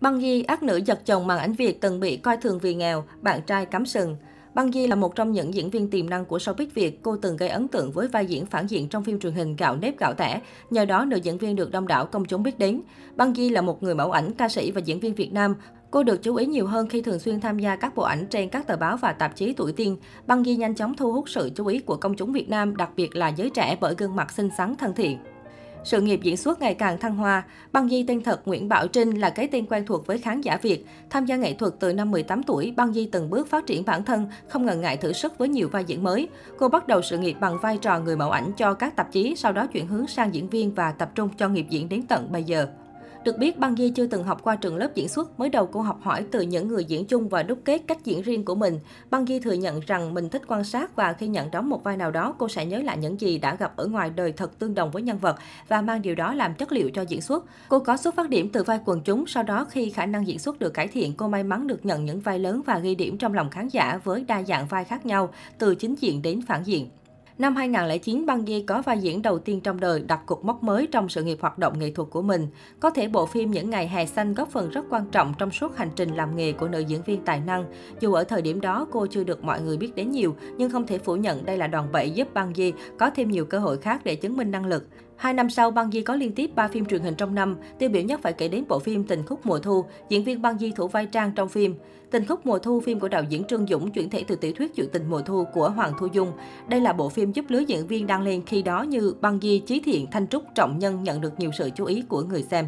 Băng Di, ác nữ giật chồng màn ảnh Việt từng bị coi thường vì nghèo, bạn trai cắm sừng. Băng Di là một trong những diễn viên tiềm năng của showbiz Việt. Cô từng gây ấn tượng với vai diễn phản diện trong phim truyền hình Gạo nếp gạo tẻ. Nhờ đó, nữ diễn viên được đông đảo công chúng biết đến. Băng Di là một người mẫu ảnh, ca sĩ và diễn viên Việt Nam. Cô được chú ý nhiều hơn khi thường xuyên tham gia các bộ ảnh trên các tờ báo và tạp chí tuổi teen. Băng Di nhanh chóng thu hút sự chú ý của công chúng Việt Nam, đặc biệt là giới trẻ bởi gương mặt xinh xắn, thân thiện. Sự nghiệp diễn xuất ngày càng thăng hoa. Băng Di tên thật Nguyễn Bảo Trinh là cái tên quen thuộc với khán giả Việt. Tham gia nghệ thuật từ năm 18 tuổi, Băng Di từng bước phát triển bản thân, không ngần ngại thử sức với nhiều vai diễn mới. Cô bắt đầu sự nghiệp bằng vai trò người mẫu ảnh cho các tạp chí, sau đó chuyển hướng sang diễn viên và tập trung cho nghiệp diễn đến tận bây giờ. Được biết, Băng Di chưa từng học qua trường lớp diễn xuất, mới đầu cô học hỏi từ những người diễn chung và đúc kết cách diễn riêng của mình. Băng Di thừa nhận rằng mình thích quan sát và khi nhận đóng một vai nào đó, cô sẽ nhớ lại những gì đã gặp ở ngoài đời thật tương đồng với nhân vật và mang điều đó làm chất liệu cho diễn xuất. Cô có xuất phát điểm từ vai quần chúng, sau đó khi khả năng diễn xuất được cải thiện, cô may mắn được nhận những vai lớn và ghi điểm trong lòng khán giả với đa dạng vai khác nhau, từ chính diện đến phản diện. Năm 2009, Băng Di có vai diễn đầu tiên trong đời, đặt cột mốc mới trong sự nghiệp hoạt động nghệ thuật của mình. Có thể bộ phim Những Ngày Hè Xanh góp phần rất quan trọng trong suốt hành trình làm nghề của nữ diễn viên tài năng. Dù ở thời điểm đó cô chưa được mọi người biết đến nhiều, nhưng không thể phủ nhận đây là đòn bẩy giúp Băng Di có thêm nhiều cơ hội khác để chứng minh năng lực. 2 năm sau, Băng Di có liên tiếp 3 phim truyền hình trong năm. Tiêu biểu nhất phải kể đến bộ phim Tình khúc mùa thu, diễn viên Băng Di thủ vai Trang trong phim. Tình khúc mùa thu, phim của đạo diễn Trương Dũng, chuyển thể từ tiểu thuyết Chuyện tình mùa thu của Hoàng Thu Dung. Đây là bộ phim giúp lứa diễn viên đang lên khi đó như Băng Di, Chí Thiện, Thanh Trúc, Trọng Nhân nhận được nhiều sự chú ý của người xem.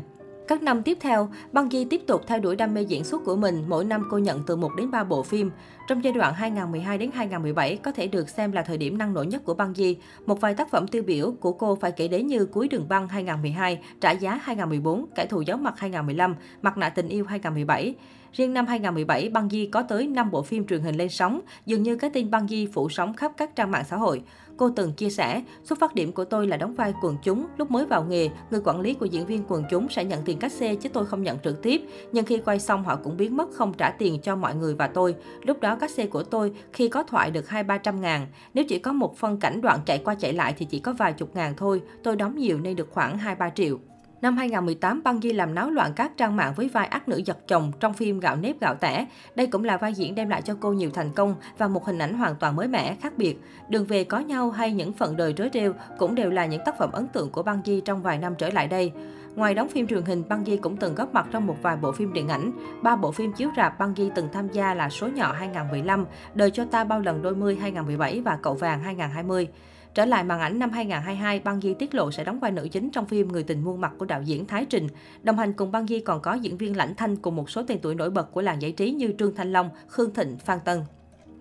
Các năm tiếp theo, Băng Di tiếp tục theo đuổi đam mê diễn xuất của mình, mỗi năm cô nhận từ 1 đến 3 bộ phim. Trong giai đoạn 2012 đến 2017 có thể được xem là thời điểm năng nổ nhất của Băng Di. Một vài tác phẩm tiêu biểu của cô phải kể đến như Cuối đường băng 2012, Trả giá 2014, Kẻ thù giấu mặt 2015, Mặt nạ tình yêu 2017. Riêng năm 2017, Băng Di có tới 5 bộ phim truyền hình lên sóng, dường như cái tên Băng Di phủ sóng khắp các trang mạng xã hội. Cô từng chia sẻ, xuất phát điểm của tôi là đóng vai quần chúng. Lúc mới vào nghề, người quản lý của diễn viên quần chúng sẽ nhận tiền cát xê chứ tôi không nhận trực tiếp. Nhưng khi quay xong họ cũng biến mất, không trả tiền cho mọi người và tôi. Lúc đó cát xê của tôi khi có thoại được 200-300 ngàn. Nếu chỉ có một phân cảnh đoạn chạy qua chạy lại thì chỉ có vài chục ngàn thôi. Tôi đóng nhiều nên được khoảng 2-3 triệu. Năm 2018, Băng Di làm náo loạn các trang mạng với vai ác nữ giật chồng trong phim Gạo nếp gạo tẻ. Đây cũng là vai diễn đem lại cho cô nhiều thành công và một hình ảnh hoàn toàn mới mẻ, khác biệt. Đường về có nhau hay những phận đời rối rêu cũng đều là những tác phẩm ấn tượng của Băng Di trong vài năm trở lại đây. Ngoài đóng phim truyền hình, Băng Di cũng từng góp mặt trong một vài bộ phim điện ảnh. 3 bộ phim chiếu rạp Băng Di từng tham gia là Số nhỏ 2015, Đời cho ta bao lần đôi mươi 2017 và Cậu vàng 2020. Trở lại màn ảnh năm 2022, Băng Di tiết lộ sẽ đóng vai nữ chính trong phim Người tình muôn mặt của đạo diễn Thái Trình. Đồng hành cùng Băng Di còn có diễn viên Lãnh Thanh cùng một số tên tuổi nổi bật của làng giải trí như Trương Thanh Long, Khương Thịnh, Phan Tân.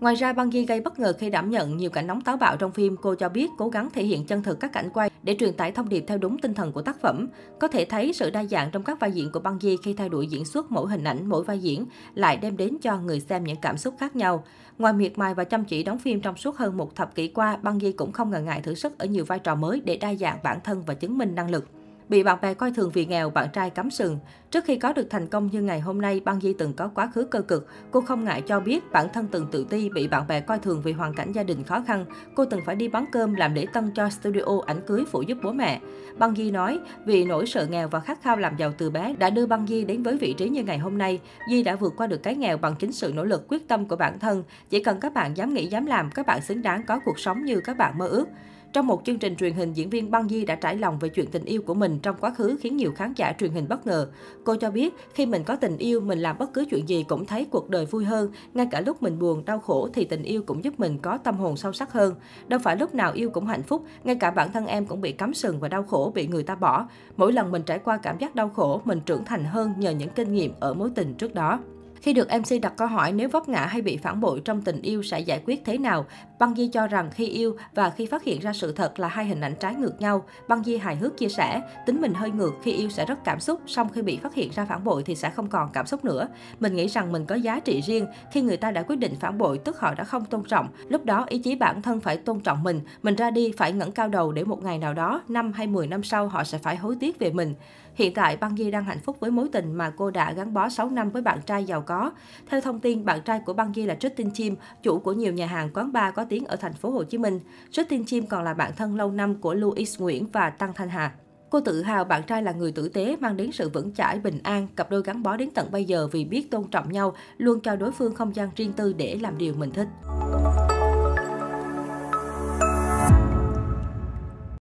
Ngoài ra, Băng Di gây bất ngờ khi đảm nhận nhiều cảnh nóng táo bạo trong phim. Cô cho biết cố gắng thể hiện chân thực các cảnh quay để truyền tải thông điệp theo đúng tinh thần của tác phẩm. Có thể thấy sự đa dạng trong các vai diễn của Băng Di khi thay đổi diễn xuất mỗi hình ảnh, mỗi vai diễn lại đem đến cho người xem những cảm xúc khác nhau. Ngoài miệt mài và chăm chỉ đóng phim trong suốt hơn 1 thập kỷ qua, Băng Di cũng không ngần ngại thử sức ở nhiều vai trò mới để đa dạng bản thân và chứng minh năng lực. Bị bạn bè coi thường vì nghèo, bạn trai cắm sừng. Trước khi có được thành công như ngày hôm nay, Băng Di từng có quá khứ cơ cực. Cô không ngại cho biết bản thân từng tự ti, bị bạn bè coi thường vì hoàn cảnh gia đình khó khăn. Cô từng phải đi bán cơm, làm lễ tân cho studio ảnh cưới phụ giúp bố mẹ. Băng Di nói, vì nỗi sợ nghèo và khát khao làm giàu từ bé đã đưa Băng Di đến với vị trí như ngày hôm nay. Di đã vượt qua được cái nghèo bằng chính sự nỗ lực, quyết tâm của bản thân. Chỉ cần các bạn dám nghĩ, dám làm, các bạn xứng đáng có cuộc sống như các bạn mơ ước. Trong một chương trình truyền hình, diễn viên Băng Di đã trải lòng về chuyện tình yêu của mình trong quá khứ khiến nhiều khán giả truyền hình bất ngờ. Cô cho biết, khi mình có tình yêu, mình làm bất cứ chuyện gì cũng thấy cuộc đời vui hơn. Ngay cả lúc mình buồn, đau khổ thì tình yêu cũng giúp mình có tâm hồn sâu sắc hơn. Đâu phải lúc nào yêu cũng hạnh phúc, ngay cả bản thân em cũng bị cắm sừng và đau khổ, bị người ta bỏ. Mỗi lần mình trải qua cảm giác đau khổ, mình trưởng thành hơn nhờ những kinh nghiệm ở mối tình trước đó. Khi được MC đặt câu hỏi nếu vấp ngã hay bị phản bội trong tình yêu sẽ giải quyết thế nào, Băng Di cho rằng khi yêu và khi phát hiện ra sự thật là hai hình ảnh trái ngược nhau. Băng Di hài hước chia sẻ, tính mình hơi ngược, khi yêu sẽ rất cảm xúc, song khi bị phát hiện ra phản bội thì sẽ không còn cảm xúc nữa. Mình nghĩ rằng mình có giá trị riêng, khi người ta đã quyết định phản bội tức họ đã không tôn trọng. Lúc đó ý chí bản thân phải tôn trọng mình ra đi phải ngẩng cao đầu để một ngày nào đó, 5 hay 10 năm sau họ sẽ phải hối tiếc về mình. Hiện tại, Băng Di đang hạnh phúc với mối tình mà cô đã gắn bó 6 năm với bạn trai giàu có. Theo thông tin, bạn trai của Băng Di là Trúc Tinh Chim, chủ của nhiều nhà hàng quán bar có tiếng ở thành phố Hồ Chí Minh. Trúc Tinh Chim còn là bạn thân lâu năm của Louis Nguyễn và Tăng Thanh Hà. Cô tự hào bạn trai là người tử tế, mang đến sự vững chãi, bình an. Cặp đôi gắn bó đến tận bây giờ vì biết tôn trọng nhau, luôn cho đối phương không gian riêng tư để làm điều mình thích.